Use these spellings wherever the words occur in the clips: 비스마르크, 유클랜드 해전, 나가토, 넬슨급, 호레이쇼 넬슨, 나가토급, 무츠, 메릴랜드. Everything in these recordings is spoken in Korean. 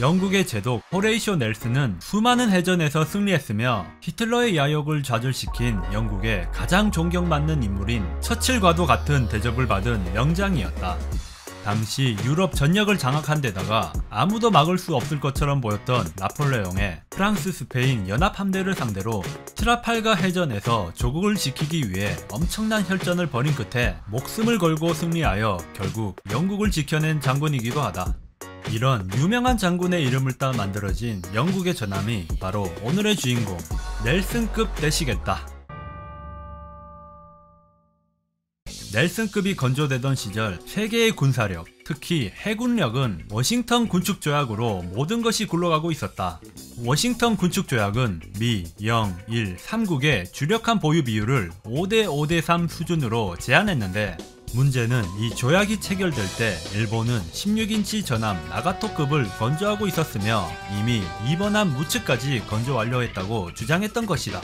영국의 제독 호레이쇼 넬슨은 수많은 해전에서 승리했으며 히틀러의 야욕을 좌절시킨 영국의 가장 존경받는 인물인 처칠과도 같은 대접을 받은 명장이었다. 당시 유럽 전역을 장악한 데다가 아무도 막을 수 없을 것처럼 보였던 나폴레옹의 프랑스 스페인 연합함대를 상대로 트라팔가 해전에서 조국을 지키기 위해 엄청난 혈전을 벌인 끝에 목숨을 걸고 승리하여 결국 영국을 지켜낸 장군이기도 하다. 이런 유명한 장군의 이름을 따 만들어진 영국의 전함이 바로 오늘의 주인공 넬슨급 되시겠다. 넬슨급이 건조되던 시절 세계의 군사력, 특히 해군력은 워싱턴 군축조약으로 모든 것이 굴러가고 있었다. 워싱턴 군축조약은 미, 영, 일, 3국의 주력함 보유 비율을 5대 5대 3 수준으로 제한했는데, 문제는 이 조약이 체결될 때 일본은 16인치 전함 나가토급을 건조하고 있었으며 이미 2번함 무츠까지 건조 완료했다고 주장했던 것이다.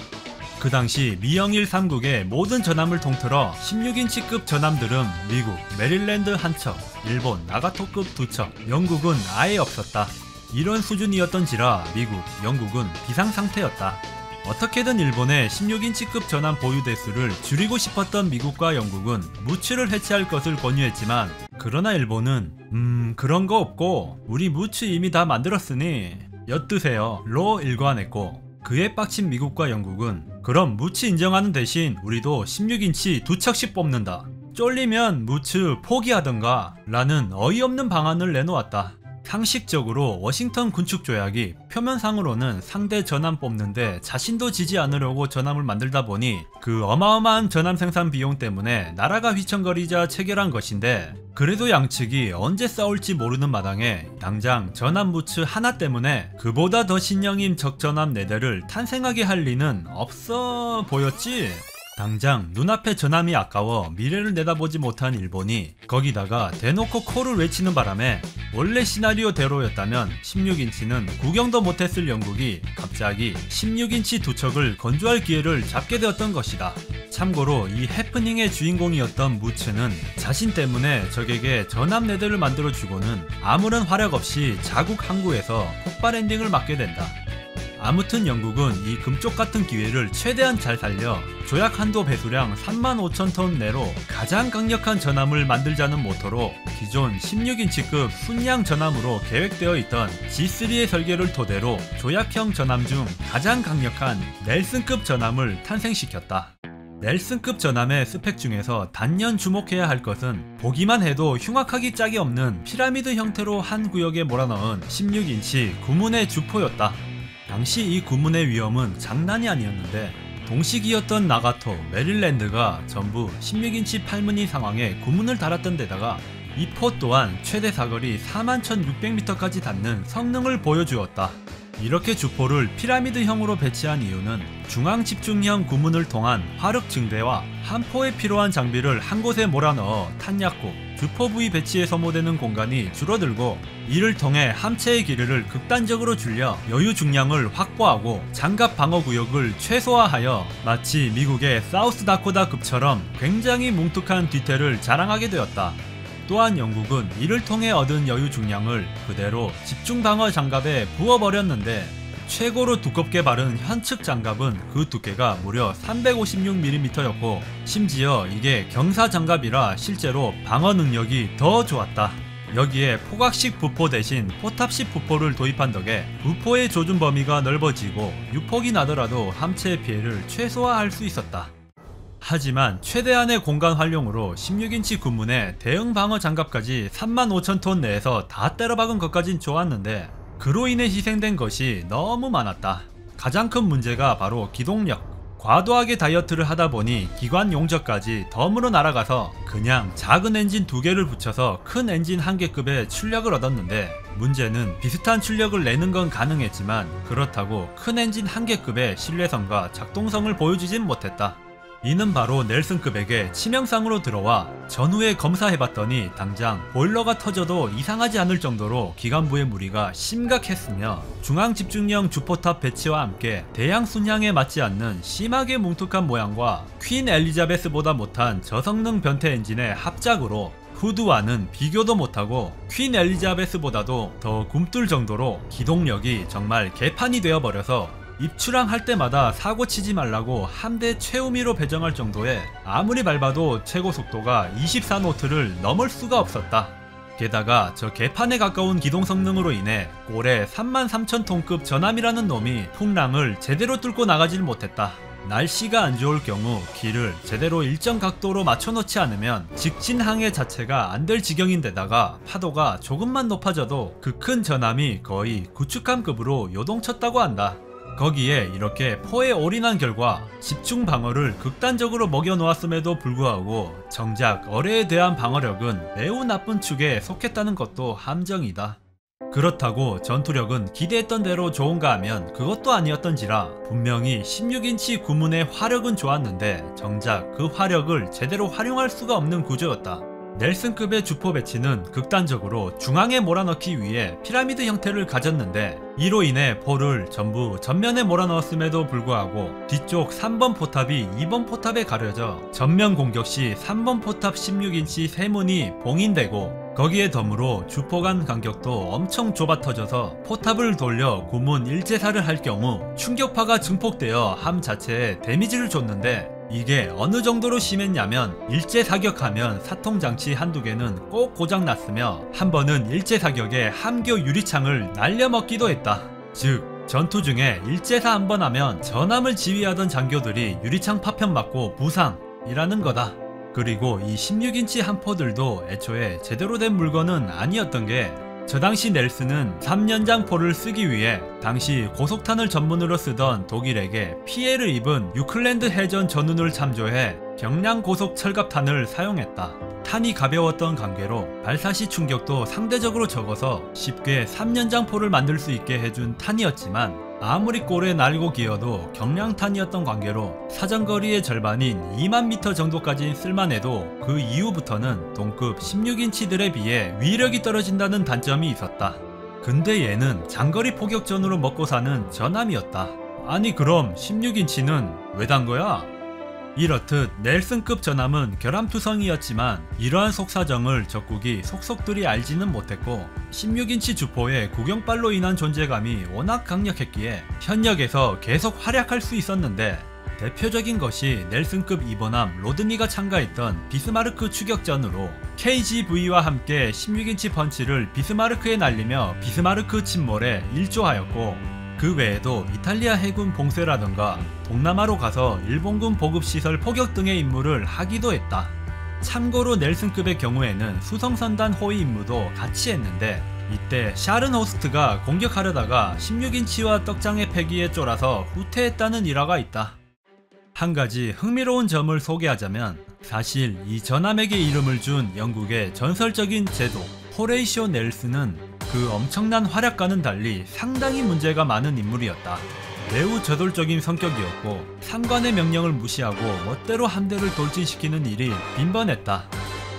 그 당시 미영일 3국의 모든 전함을 통틀어 16인치급 전함들은 미국 메릴랜드 1척, 일본 나가토급 2척, 영국은 아예 없었다. 이런 수준이었던지라 미국, 영국은 비상상태였다. 어떻게든 일본의 16인치급 전함 보유 대수를 줄이고 싶었던 미국과 영국은 무츠를 해체할 것을 권유했지만, 그러나 일본은 그런 거 없고 우리 무츠 이미 다 만들었으니 엿드세요 로 일관했고, 그에 빡친 미국과 영국은 그럼 무츠 인정하는 대신 우리도 16인치 2척씩 뽑는다, 쫄리면 무츠 포기하던가 라는 어이없는 방안을 내놓았다. 상식적으로 워싱턴 군축조약이 표면상으로는 상대 전함 뽑는데 자신도 지지 않으려고 전함을 만들다 보니 그 어마어마한 전함 생산 비용 때문에 나라가 휘청거리자 체결한 것인데, 그래도 양측이 언제 싸울지 모르는 마당에 당장 전함 무츠 하나 때문에 그보다 더 신형인 적전함 4대를 탄생하게 할 리는 없어 보였지? 당장 눈앞에 전함이 아까워 미래를 내다보지 못한 일본이 거기다가 대놓고 코를 외치는 바람에 원래 시나리오대로였다면 16인치는 구경도 못했을 영국이 갑자기 16인치 2척을 건조할 기회를 잡게 되었던 것이다. 참고로 이 해프닝의 주인공이었던 무츠는 자신 때문에 적에게 전함 4대를 만들어주고는 아무런 활약 없이 자국 항구에서 폭발 엔딩을 맞게 된다. 아무튼 영국은 이 금쪽같은 기회를 최대한 잘 살려 조약 한도 배수량 35,000톤 내로 가장 강력한 전함을 만들자는 모토로 기존 16인치급 순양 전함으로 계획되어 있던 G3의 설계를 토대로 조약형 전함 중 가장 강력한 넬슨급 전함을 탄생시켰다. 넬슨급 전함의 스펙 중에서 단연 주목해야 할 것은 보기만 해도 흉악하기 짝이 없는 피라미드 형태로 한 구역에 몰아넣은 16인치 구문의 주포였다. 당시 이 구문의 위험은 장난이 아니었는데, 동식이었던 나가토, 메릴랜드가 전부 16인치 8무늬 상황에 구문을 달았던 데다가 이 포 또한 최대 사거리 41,600m까지 닿는 성능을 보여주었다. 이렇게 주포를 피라미드형으로 배치한 이유는 중앙집중형 구문을 통한 화력 증대와 한포에 필요한 장비를 한 곳에 몰아넣어 탄약고, 주포 부위 배치에 소모되는 공간이 줄어들고, 이를 통해 함체의 길이를 극단적으로 줄여 여유 중량을 확보하고 장갑 방어 구역을 최소화하여 마치 미국의 사우스다코다급처럼 굉장히 뭉툭한 뒤태를 자랑하게 되었다. 또한 영국은 이를 통해 얻은 여유 중량을 그대로 집중방어 장갑에 부어버렸는데, 최고로 두껍게 바른 현측 장갑은 그 두께가 무려 356mm였고 심지어 이게 경사 장갑이라 실제로 방어 능력이 더 좋았다. 여기에 포각식 부포 대신 포탑식 부포를 도입한 덕에 부포의 조준 범위가 넓어지고 유폭이 나더라도 함체의 피해를 최소화할 수 있었다. 하지만 최대한의 공간 활용으로 16인치 구문에 대응 방어 장갑까지 35,000톤 내에서 다 때려박은 것까진 좋았는데, 그로 인해 희생된 것이 너무 많았다. 가장 큰 문제가 바로 기동력. 과도하게 다이어트를 하다보니 기관 용적까지 덤으로 날아가서 그냥 작은 엔진 2개를 붙여서 큰 엔진 1개급의 출력을 얻었는데, 문제는 비슷한 출력을 내는 건 가능했지만 그렇다고 큰 엔진 1개급의 신뢰성과 작동성을 보여주진 못했다. 이는 바로 넬슨급에게 치명상으로 들어와 전후에 검사해봤더니 당장 보일러가 터져도 이상하지 않을 정도로 기관부의 무리가 심각했으며, 중앙집중형 주포탑 배치와 함께 대양 순양에 맞지 않는 심하게 뭉툭한 모양과 퀸 엘리자베스보다 못한 저성능 변태 엔진의 합작으로 후드와는 비교도 못하고 퀸 엘리자베스보다도 더 굼뜰 정도로 기동력이 정말 개판이 되어버려서 입출항할 때마다 사고치지 말라고 함대 최우미로 배정할 정도에 아무리 밟아도 최고 속도가 24노트를 넘을 수가 없었다. 게다가 저 개판에 가까운 기동 성능으로 인해 꼴에 33,000톤급 전함이라는 놈이 풍랑을 제대로 뚫고 나가질 못했다. 날씨가 안 좋을 경우 길을 제대로 일정 각도로 맞춰놓지 않으면 직진 항해 자체가 안 될 지경인데다가 파도가 조금만 높아져도 그 큰 전함이 거의 구축함급으로 요동쳤다고 한다. 거기에 이렇게 포에 올인한 결과 집중 방어를 극단적으로 먹여놓았음에도 불구하고 정작 어뢰에 대한 방어력은 매우 나쁜 축에 속했다는 것도 함정이다. 그렇다고 전투력은 기대했던 대로 좋은가 하면 그것도 아니었던지라 분명히 16인치 구문의 화력은 좋았는데 정작 그 화력을 제대로 활용할 수가 없는 구조였다. 넬슨급의 주포 배치는 극단적으로 중앙에 몰아넣기 위해 피라미드 형태를 가졌는데 이로 인해 포를 전부 전면에 몰아넣었음에도 불구하고 뒤쪽 3번 포탑이 2번 포탑에 가려져 전면 공격 시 3번 포탑 16인치 세문이 봉인되고 거기에 덤으로 주포 간 간격도 엄청 좁아 터져서 포탑을 돌려 구문 일제사를 할 경우 충격파가 증폭되어 함 자체에 데미지를 줬는데 이게 어느 정도로 심했냐면 일제 사격하면 사통장치 한두 개는 꼭 고장났으며 한 번은 일제 사격에 함교 유리창을 날려먹기도 했다. 즉 전투 중에 일제사 한 번 하면 전함을 지휘하던 장교들이 유리창 파편 맞고 부상이라는 거다. 그리고 이 16인치 함포들도 애초에 제대로 된 물건은 아니었던 게 저 당시 넬슨은 3연장 포를 쓰기 위해 당시 고속탄을 전문으로 쓰던 독일에게 피해를 입은 유클랜드 해전 전운을 참조해 경량 고속 철갑탄을 사용했다. 탄이 가벼웠던 관계로 발사시 충격도 상대적으로 적어서 쉽게 3연장 포를 만들 수 있게 해준 탄이었지만 아무리 꼴에 날고 기어도 경량탄이었던 관계로 사정거리의 절반인 20,000m 정도까지 쓸만해도 그 이후부터는 동급 16인치들에 비해 위력이 떨어진다는 단점이 있었다. 근데 얘는 장거리 포격전으로 먹고 사는 전함이었다. 아니 그럼 16인치는 왜 단 거야? 이렇듯 넬슨급 전함은 결함투성이었지만 이러한 속사정을 적국이 속속들이 알지는 못했고 16인치 주포의 구경발로 인한 존재감이 워낙 강력했기에 현역에서 계속 활약할 수 있었는데 대표적인 것이 넬슨급 2번함 로드니가 참가했던 비스마르크 추격전으로 KGV와 함께 16인치 펀치를 비스마르크에 날리며 비스마르크 침몰에 일조하였고 그 외에도 이탈리아 해군 봉쇄라던가 동남아로 가서 일본군 보급시설 포격 등의 임무를 하기도 했다. 참고로 넬슨급의 경우에는 수성선단 호위 임무도 같이 했는데 이때 샤른호스트가 공격하려다가 16인치와 떡장의 패기에 쫄아서 후퇴했다는 일화가 있다. 한 가지 흥미로운 점을 소개하자면 사실 이 전함에게 이름을 준 영국의 전설적인 제독 호레이쇼 넬슨은 그 엄청난 활약과는 달리 상당히 문제가 많은 인물이었다. 매우 저돌적인 성격이었고 상관의 명령을 무시하고 멋대로 함대를 돌진시키는 일이 빈번했다.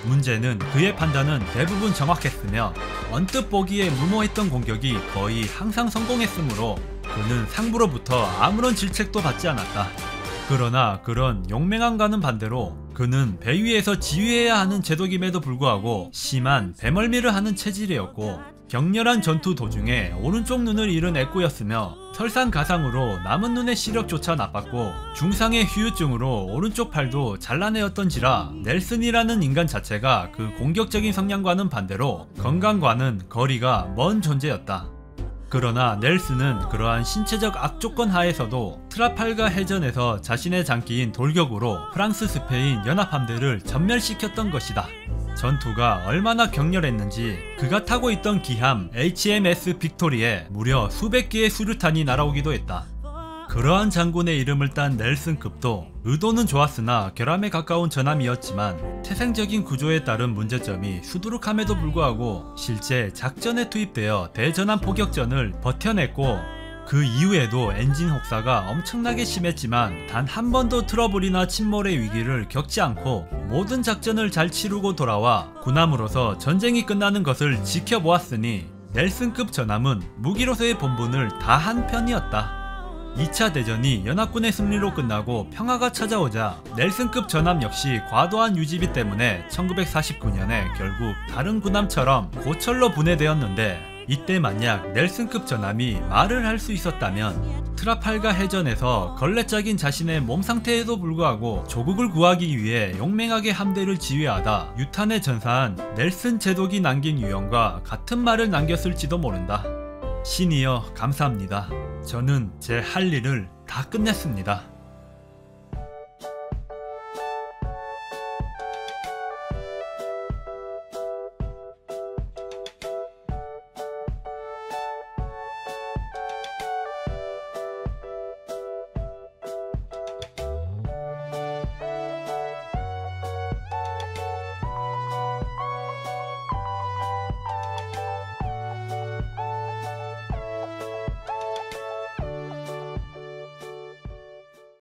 문제는 그의 판단은 대부분 정확했으며 언뜻 보기에 무모했던 공격이 거의 항상 성공했으므로 그는 상부로부터 아무런 질책도 받지 않았다. 그러나 그런 용맹함과는 반대로 그는 배 위에서 지휘해야 하는 제독임에도 불구하고 심한 배멀미를 하는 체질이었고 격렬한 전투 도중에 오른쪽 눈을 잃은 애꾸였으며 설상가상으로 남은 눈의 시력조차 나빴고 중상의 후유증으로 오른쪽 팔도 잘라내었던지라 넬슨이라는 인간 자체가 그 공격적인 성향과는 반대로 건강과는 거리가 먼 존재였다. 그러나 넬슨은 그러한 신체적 악조건 하에서도 트라팔가 해전에서 자신의 장기인 돌격으로 프랑스 스페인 연합함대를 전멸시켰던 것이다. 전투가 얼마나 격렬했는지 그가 타고 있던 기함 HMS 빅토리에 무려 수백 개의 수류탄이 날아오기도 했다. 그러한 장군의 이름을 딴 넬슨급도 의도는 좋았으나 결함에 가까운 전함이었지만 태생적인 구조에 따른 문제점이 수두룩함에도 불구하고 실제 작전에 투입되어 대전함 포격전을 버텨냈고 그 이후에도 엔진 혹사가 엄청나게 심했지만 단 한 번도 트러블이나 침몰의 위기를 겪지 않고 모든 작전을 잘 치르고 돌아와 군함으로서 전쟁이 끝나는 것을 지켜보았으니 넬슨급 전함은 무기로서의 본분을 다한 편이었다. 2차 대전이 연합군의 승리로 끝나고 평화가 찾아오자 넬슨급 전함 역시 과도한 유지비 때문에 1949년에 결국 다른 군함처럼 고철로 분해되었는데, 이때 만약 넬슨급 전함이 말을 할 수 있었다면 트라팔가 해전에서 걸레짝인 자신의 몸 상태에도 불구하고 조국을 구하기 위해 용맹하게 함대를 지휘하다 유탄에 전사한 넬슨 제독이 남긴 유언과 같은 말을 남겼을지도 모른다. 신이여 감사합니다. 저는 제 할 일을 다 끝냈습니다.